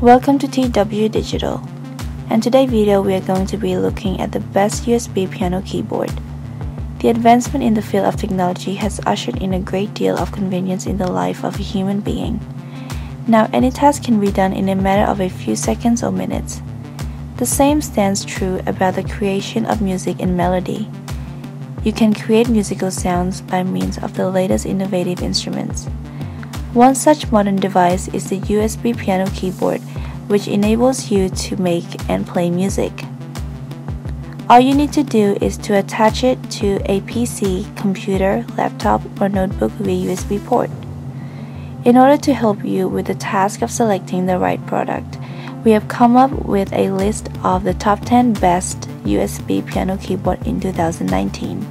Welcome to TW Digital. In today's video we are going to be looking at the best USB piano keyboard. The advancement in the field of technology has ushered in a great deal of convenience in the life of a human being. Now any task can be done in a matter of a few seconds or minutes. The same stands true about the creation of music and melody. You can create musical sounds by means of the latest innovative instruments. One such modern device is the USB piano keyboard, which enables you to make and play music. All you need to do is to attach it to a PC, computer, laptop, or notebook via USB port. In order to help you with the task of selecting the right product, we have come up with a list of the top 10 best USB piano keyboard in 2019.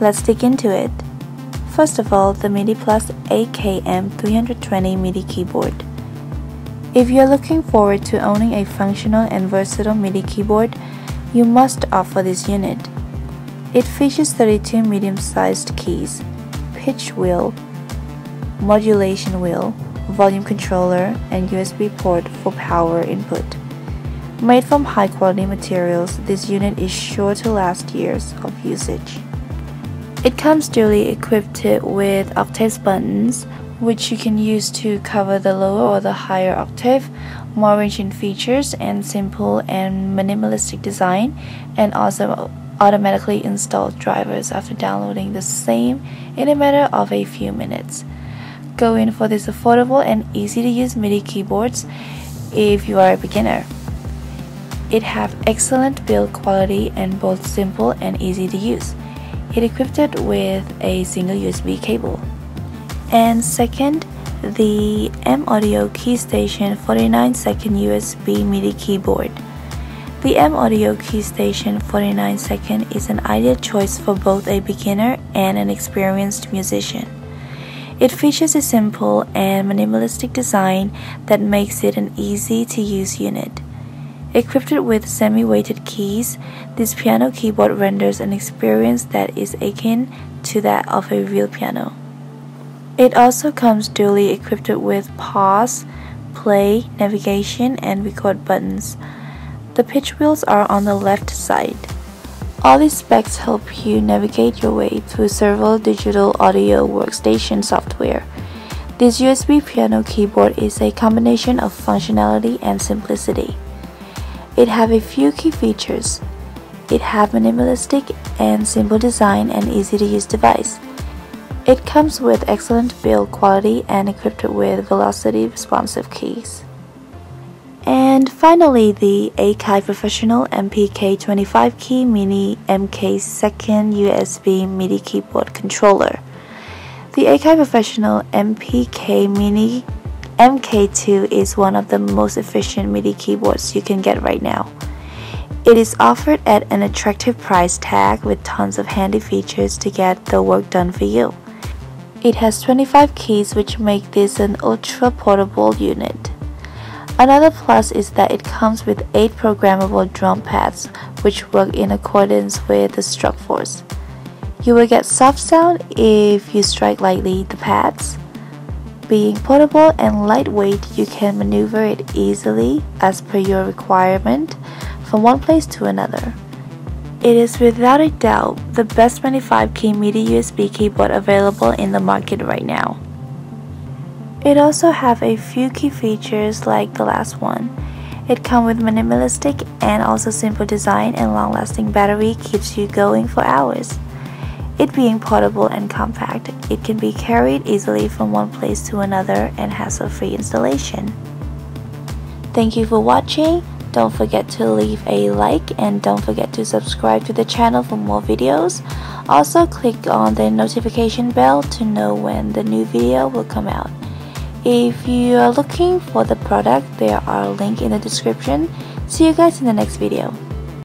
Let's dig into it. First of all, the MIDI Plus AKM320 MIDI keyboard. If you are looking forward to owning a functional and versatile MIDI keyboard, you must opt for this unit. It features 32 medium-sized keys, pitch wheel, modulation wheel, volume controller, and USB port for power input. Made from high-quality materials, this unit is sure to last years of usage. It comes duly equipped with octave buttons, which you can use to cover the lower or the higher octave, more rich in features, and simple and minimalistic design, and also automatically installed drivers after downloading the same in a matter of a few minutes. Go in for this affordable and easy to use MIDI keyboards if you are a beginner. It have excellent build quality and both simple and easy to use. It equipped it with a single USB cable. And second, the M-Audio Keystation 49-second USB MIDI keyboard. The M-Audio Keystation 49-second is an ideal choice for both a beginner and an experienced musician. It features a simple and minimalistic design that makes it an easy-to-use unit. Equipped with semi-weighted keys, this piano keyboard renders an experience that is akin to that of a real piano. It also comes duly equipped with pause, play, navigation, and record buttons. The pitch wheels are on the left side. All these specs help you navigate your way through several digital audio workstation software. This USB piano keyboard is a combination of functionality and simplicity. It have a few key features. It have minimalistic and simple design and easy to use device. It comes with excellent build quality and equipped with velocity responsive keys. And finally, the Akai Professional MPK25 Key Mini MK2 USB MIDI Keyboard Controller. The Akai Professional MPK Mini MK2 is one of the most efficient MIDI keyboards you can get right now. It is offered at an attractive price tag with tons of handy features to get the work done for you. It has 25 keys, which make this an ultra-portable unit. Another plus is that it comes with 8 programmable drum pads, which work in accordance with the stroke force. You will get soft sound if you strike lightly the pads. Being portable and lightweight, you can maneuver it easily as per your requirement from one place to another. It is without a doubt the best 25-key MIDI USB keyboard available in the market right now. It also have a few key features like the last one. It comes with minimalistic and also simple design, and long-lasting battery keeps you going for hours. It being portable and compact, it can be carried easily from one place to another and hassle-free installation. Thank you for watching. Don't forget to leave a like, and don't forget to subscribe to the channel for more videos. Also click on the notification bell to know when the new video will come out. If you are looking for the product, there are links in the description. See you guys in the next video.